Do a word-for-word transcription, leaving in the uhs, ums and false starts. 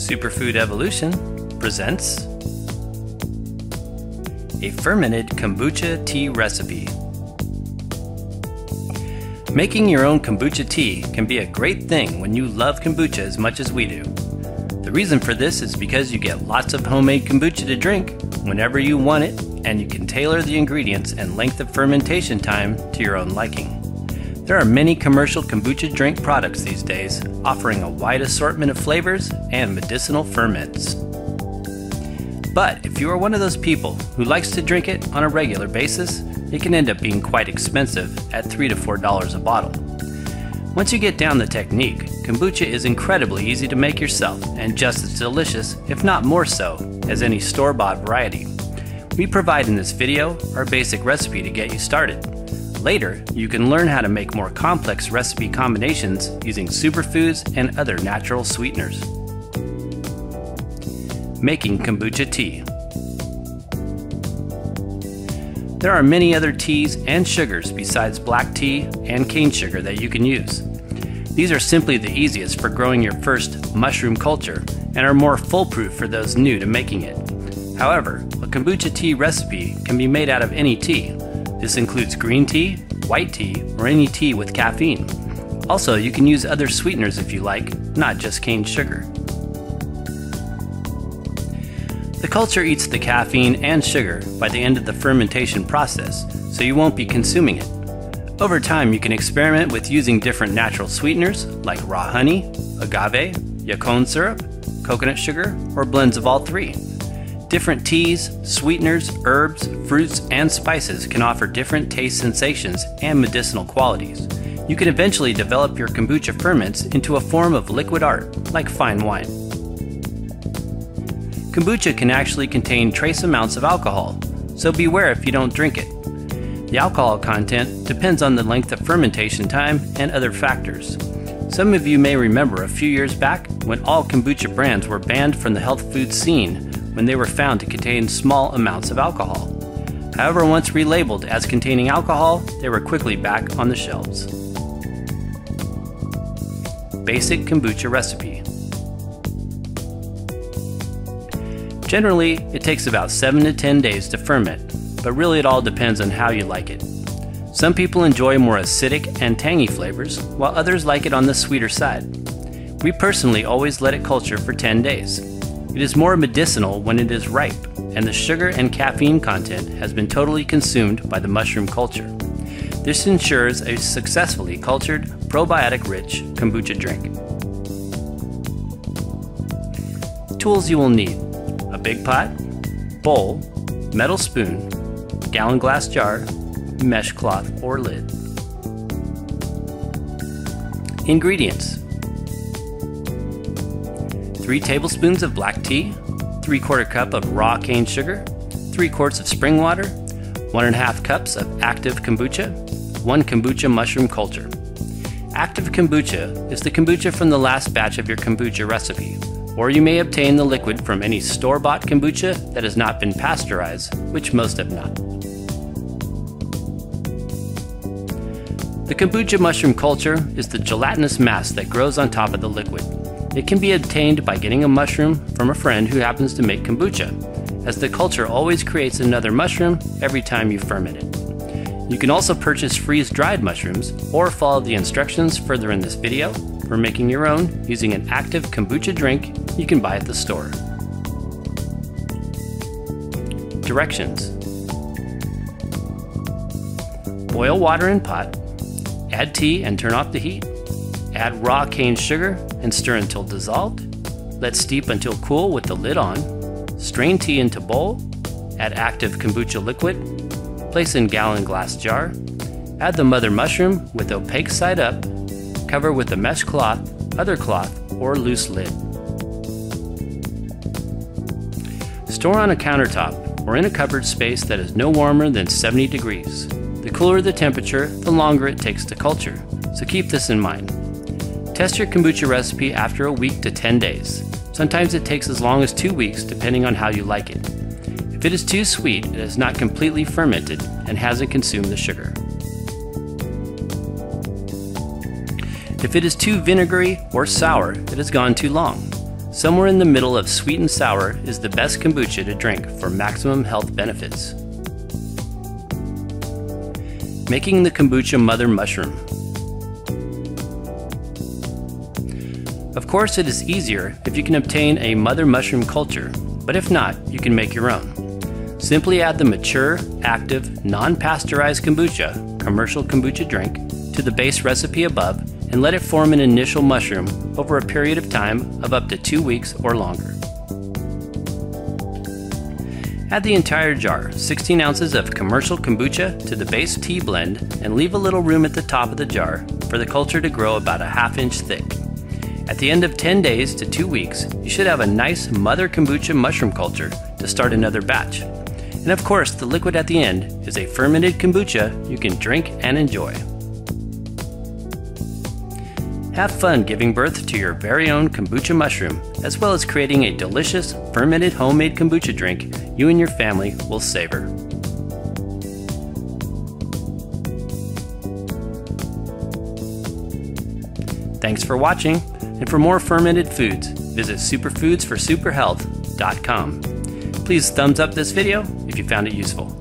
Superfood Evolution presents a fermented kombucha tea recipe. Making your own kombucha tea can be a great thing when you love kombucha as much as we do. The reason for this is because you get lots of homemade kombucha to drink whenever you want it, and you can tailor the ingredients and length of fermentation time to your own liking. There are many commercial kombucha drink products these days, offering a wide assortment of flavors and medicinal ferments. But if you are one of those people who likes to drink it on a regular basis, it can end up being quite expensive at three to four dollars a bottle. Once you get down the technique, kombucha is incredibly easy to make yourself and just as delicious, if not more so, as any store-bought variety. We provide in this video our basic recipe to get you started. Later, you can learn how to make more complex recipe combinations using superfoods and other natural sweeteners. Making kombucha tea. There are many other teas and sugars besides black tea and cane sugar that you can use. These are simply the easiest for growing your first mushroom culture and are more foolproof for those new to making it. However, a kombucha tea recipe can be made out of any tea. This includes green tea, white tea, or any tea with caffeine. Also, you can use other sweeteners if you like, not just cane sugar. The culture eats the caffeine and sugar by the end of the fermentation process, so you won't be consuming it. Over time, you can experiment with using different natural sweeteners like raw honey, agave, yacon syrup, coconut sugar, or blends of all three. Different teas, sweeteners, herbs, fruits, and spices can offer different taste sensations and medicinal qualities. You can eventually develop your kombucha ferments into a form of liquid art, like fine wine. Kombucha can actually contain trace amounts of alcohol, so beware if you don't drink it. The alcohol content depends on the length of fermentation time and other factors. Some of you may remember a few years back when all kombucha brands were banned from the health food scene when they were found to contain small amounts of alcohol. However, once relabeled as containing alcohol, they were quickly back on the shelves. Basic kombucha recipe. Generally, it takes about seven to ten days to ferment, but really it all depends on how you like it. Some people enjoy more acidic and tangy flavors, while others like it on the sweeter side. We personally always let it culture for ten days. It is more medicinal when it is ripe, and the sugar and caffeine content has been totally consumed by the mushroom culture. This ensures a successfully cultured, probiotic-rich kombucha drink. Tools you will need: a big pot, bowl, metal spoon, gallon glass jar, mesh cloth or lid. Ingredients: three tablespoons of black tea, three quarter cup of raw cane sugar, three quarts of spring water, one and a half cups of active kombucha, one kombucha mushroom culture. Active kombucha is the kombucha from the last batch of your kombucha recipe, or you may obtain the liquid from any store-bought kombucha that has not been pasteurized, which most have not. The kombucha mushroom culture is the gelatinous mass that grows on top of the liquid. It can be obtained by getting a mushroom from a friend who happens to make kombucha, as the culture always creates another mushroom every time you ferment it. You can also purchase freeze-dried mushrooms or follow the instructions further in this video for making your own using an active kombucha drink you can buy at the store. Directions: boil water in pot, add tea and turn off the heat, add raw cane sugar and stir until dissolved. Let steep until cool with the lid on. Strain tea into bowl. Add active kombucha liquid. Place in gallon glass jar. Add the mother mushroom with opaque side up. Cover with a mesh cloth, other cloth, or loose lid. Store on a countertop or in a cupboard space that is no warmer than seventy degrees. The cooler the temperature, the longer it takes to culture, so keep this in mind. Test your kombucha recipe after a week to ten days. Sometimes it takes as long as two weeks depending on how you like it. If it is too sweet, it is not completely fermented and hasn't consumed the sugar. If it is too vinegary or sour, it has gone too long. Somewhere in the middle of sweet and sour is the best kombucha to drink for maximum health benefits. Making the kombucha mother mushroom. Of course, it is easier if you can obtain a mother mushroom culture, but if not, you can make your own. Simply add the mature, active, non-pasteurized kombucha, commercial kombucha drink, to the base recipe above and let it form an initial mushroom over a period of time of up to two weeks or longer. Add the entire jar, sixteen ounces of commercial kombucha, to the base tea blend and leave a little room at the top of the jar for the culture to grow about a half inch thick. At the end of ten days to two weeks, you should have a nice mother kombucha mushroom culture to start another batch. And of course, the liquid at the end is a fermented kombucha you can drink and enjoy. Have fun giving birth to your very own kombucha mushroom, as well as creating a delicious, fermented homemade kombucha drink you and your family will savor. Thanks for watching, and for more fermented foods, visit superfoods for super health dot com. Please thumbs up this video if you found it useful.